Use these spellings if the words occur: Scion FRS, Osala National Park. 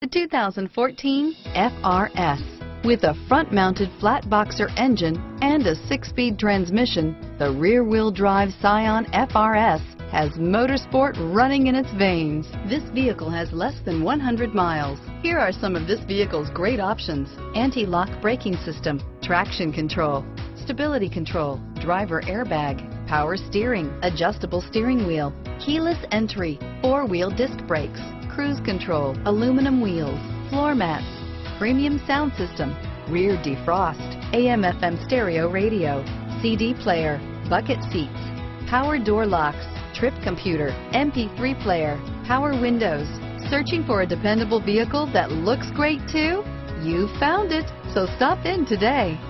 The 2014 FRS. With a front-mounted flat boxer engine and a 6-speed transmission, the rear-wheel drive Scion FRS has motorsport running in its veins. This vehicle has less than 100 miles. Here are some of this vehicle's great options: anti-lock braking system, traction control, stability control, driver airbag, power steering, adjustable steering wheel, keyless entry, 4-wheel disc brakes, cruise control, aluminum wheels, floor mats, premium sound system, rear defrost, AM/FM stereo radio, CD player, bucket seats, power door locks, trip computer, MP3 player, power windows. Searching for a dependable vehicle that looks great too? You found it, so stop in today.